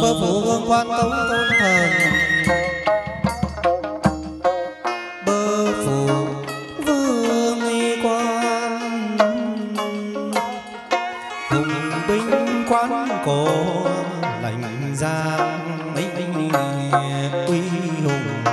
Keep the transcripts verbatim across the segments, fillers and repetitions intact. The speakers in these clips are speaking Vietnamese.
Có phụ vương quan tống tôn thần, bơ phụ vương quan hùng binh quan cổ lành giang minh uy hùng.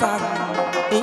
sang ý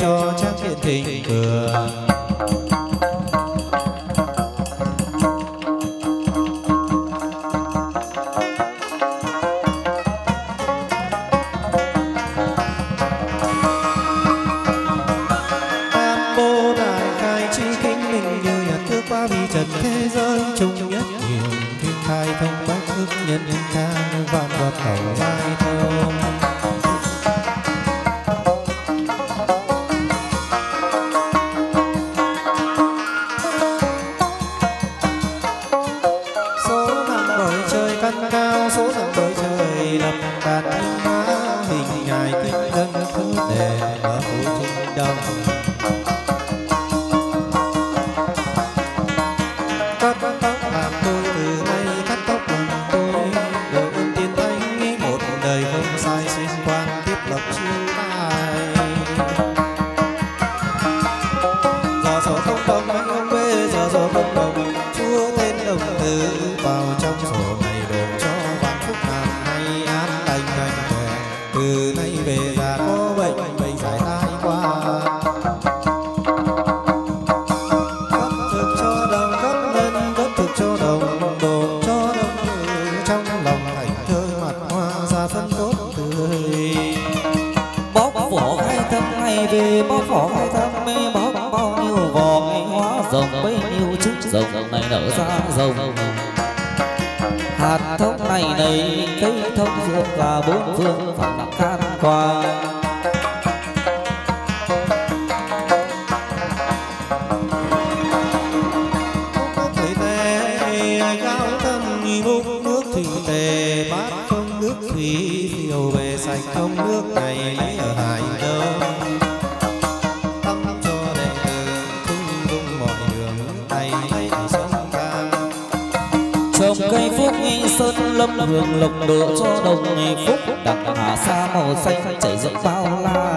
cho chắc hiện tình cửa Tam Bồ Đại Khai chi kinh mình như nhật thước qua vì trần thế giới chung nhất nhiều thiên thai thông bác ức nhân nhân ca và vật khẩu vai thơm. Từ nay về già có bệnh, bệnh phải tai qua. về bó phỏ thang mê bóng bao nhiêu vò ngày hóa rồng bấy nhiêu chút rồng này nở ra rồng hạt thông này này cây thông ruộng và bốn phương phẳng can qua thủy tề cao tâm bốc nước thủy tề bát không nước thủy thiều về sạch không nước này lấy ở hải đông tâm cho đệ tử tung tung mọi đường này hay sông ca trồng cây phúc nghi sơn lâm hương lộc độ cho đồng nghi phúc đặc hà sa màu xanh chảy rộng bao la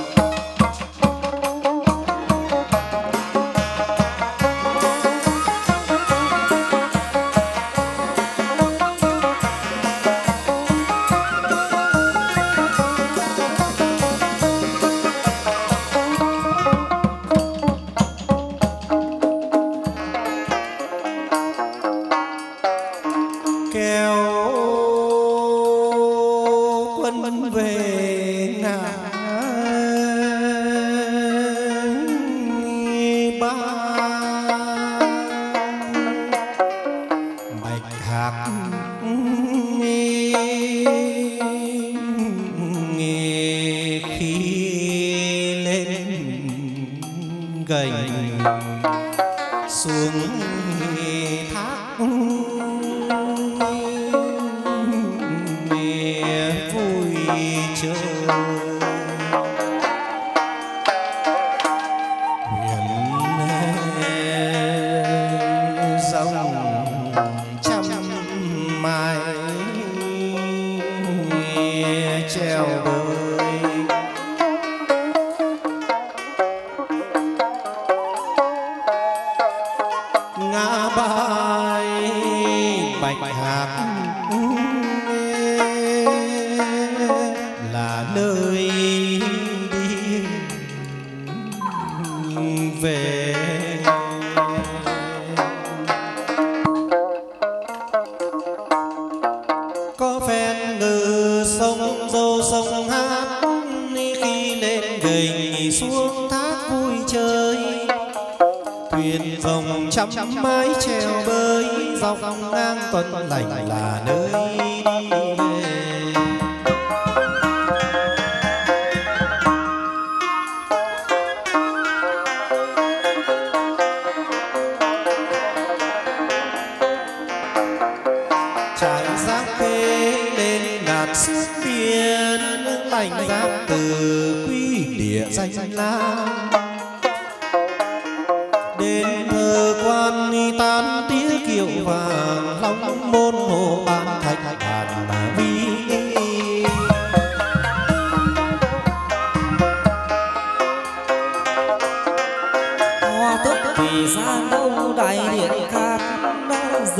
có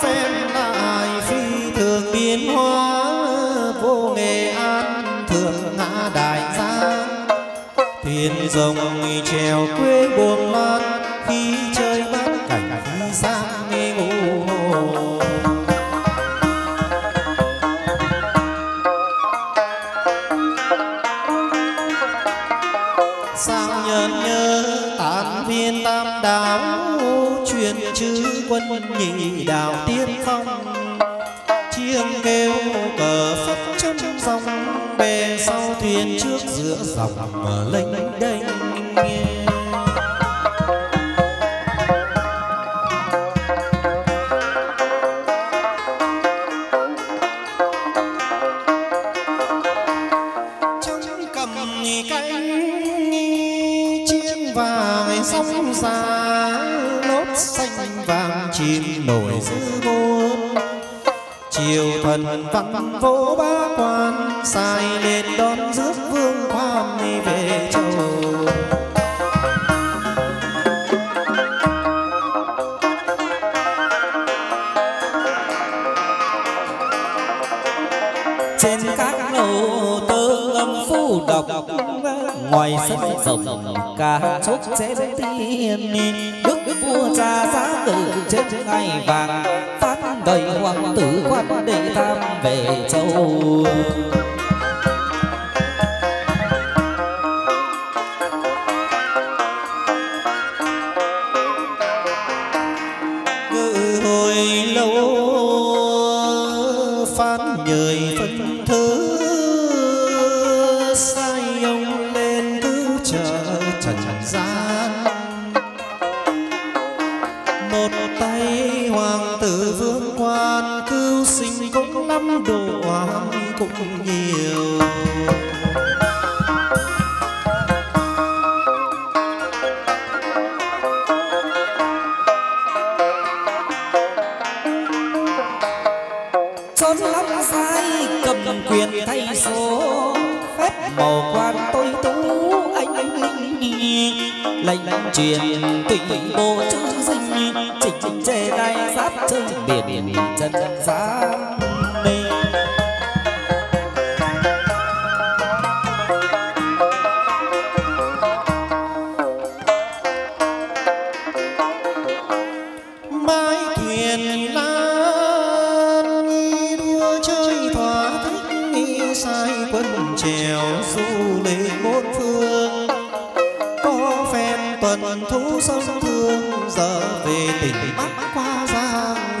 phèn rồng trèo quê buồn mát khi chơi bắt cảnh khi xa nghe ngủ hồ. Sao nhớ nhớ tán viên tam đáo truyền chữ quân nhị đạo tiên phong chiêng kêu cờ phất chân sông bè sau thuyền trước giữa dòng ở lênh đênh. Trong cầm cánh chiêng vàng sóng xa lốt xanh vàng chim nổi dữ ngôn chiều thần văn vỗ bá quan sai lên đón rước vương quan về châu. Trên các lầu tơ âm phu độc ngoài sân rộng cả chốt chén tiên đức vua cha giá tử trên ngày vàng phát đầy hoàng tử quan để tham về châu. Ngự hồi lâu phát nhời phân thứ sai ông lên cứu trợ trần gian một tay hoàng tử vương quan cứu sinh cũng lắm đồ hoàng cũng nhiều. Chốn lắm sai cầm quyền thay số phép màu quan tôi tú anh anh lành lành truyền tình bộ chữ dinh chỉnh chỉnh chê đai sát chân biển chân giá mái thuyền lan đua chơi thỏa thích sai quân trèo du lễ bốn phương có phen tuần thú sông thương giờ về tỉnh Bắc qua Giang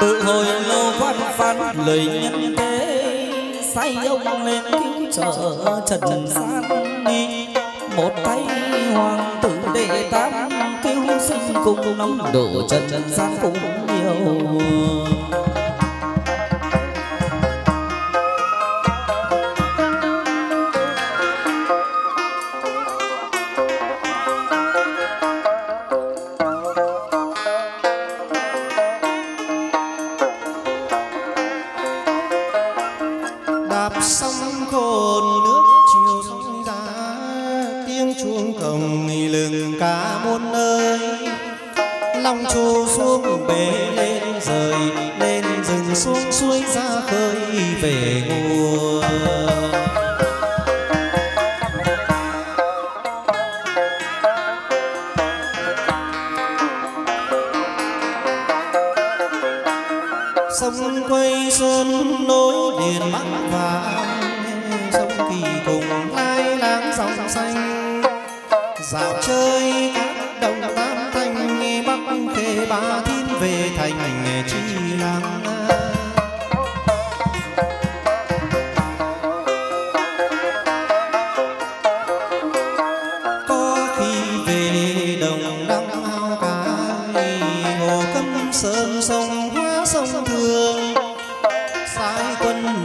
Từ hồi lâu quan phán lời nhân thế sai ông lên cứu trợ trần gian một tay hoàng tử đệ tám cứu sinh cùng nóng độ trần gian cũng nhiều. Đạp sông khôn nước chiều sông ra tiếng chuông cồng lừng cả muôn nơi lòng trù xuống bể lên rời lên rừng xuống suối ra khơi về nguồn. Sông quay xuân nối điền Bắc vàng sông Kỳ cùng lai láng dòng xanh dạo chơi các đồng tam thanh Bắc khê ba thiên về thành chi làng. Có khi về đồng đăng ao cái hồ Cấm Sơn sông sông thương sai quân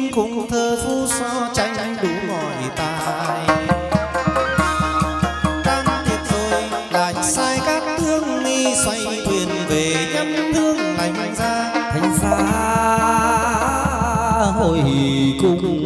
những khung thơ phú so tranh đủ mọi tài. Đang tiệt rồi lại sai các tướng mi xoay thuyền về nhắm hương thành ra thành ra hồi cùng.